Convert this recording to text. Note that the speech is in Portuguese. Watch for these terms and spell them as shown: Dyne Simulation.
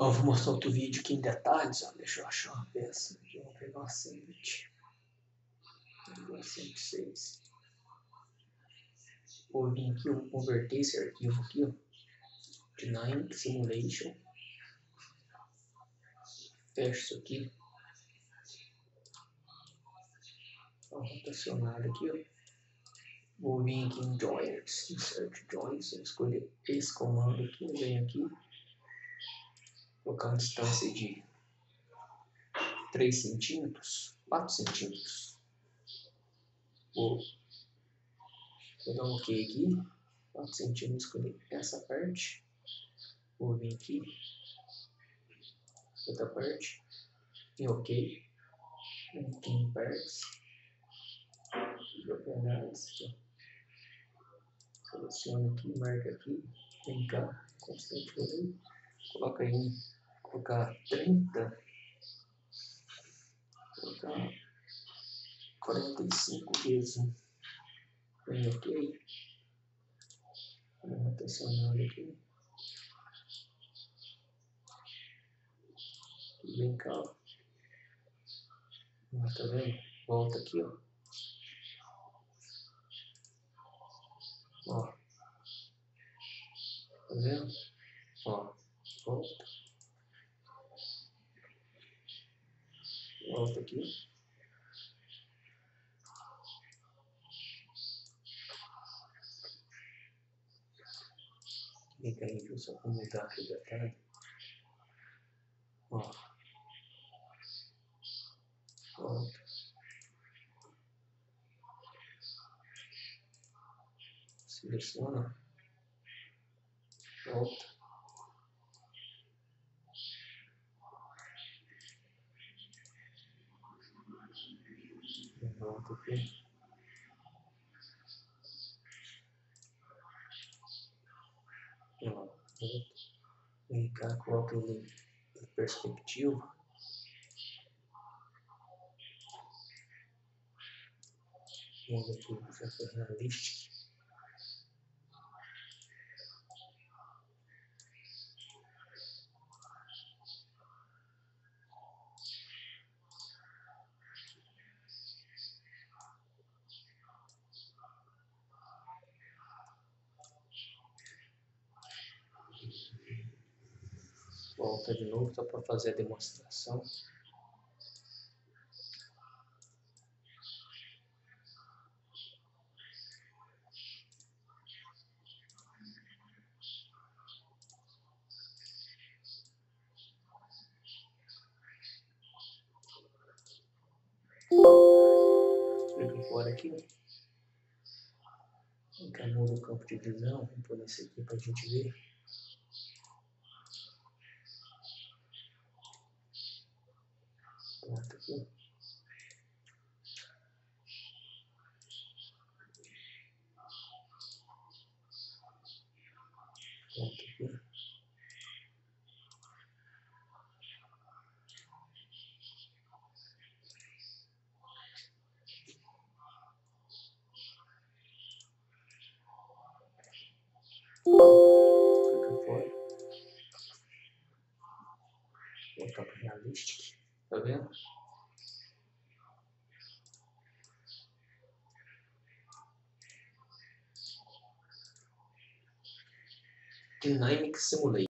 Eu vou mostrar outro vídeo aqui em detalhes. Ó. Deixa eu achar uma peça. Eu vou pegar uma 106. Vou vir aqui, eu vou converter esse arquivo aqui, ó, Dyne Simulation. Fecho isso aqui. Vou rotacionar aqui, ó. Vou vir aqui em Joins, Insert Joins, vou escolher esse comando aqui, eu venho aqui, colocar uma distância de 3 centímetros, 4 centímetros. Vou dar um OK aqui, 4 centímetros, escolher essa parte, vou vir aqui, outra parte, e OK, em partes, vou pegar essa aqui, seleciono aqui, marca aqui, vem cá, constante valor, coloca aí, colocar 30, colocar 45 vezes 1. Põe OK. Vou rotacionar aqui. Vem cá. Ó. Tá vendo? Volta aqui, ó. Ó. Tá vendo? Ó. Volta. Volta aqui. Clica aí, viu? Só para mudar aqui o detalhe. Ó. Volta. Seleciona. Volta. Volta aqui. Vem cá, coloca ele em perspectiva. Vamos aqui, vou fazer a lista. Volta de novo, só para fazer a demonstração. Clique fora aqui. Acabou no campo de visão. Vamos pôr esse aqui para a gente ver. Voltar para Realistic, tá vendo? Dynamic Simulation.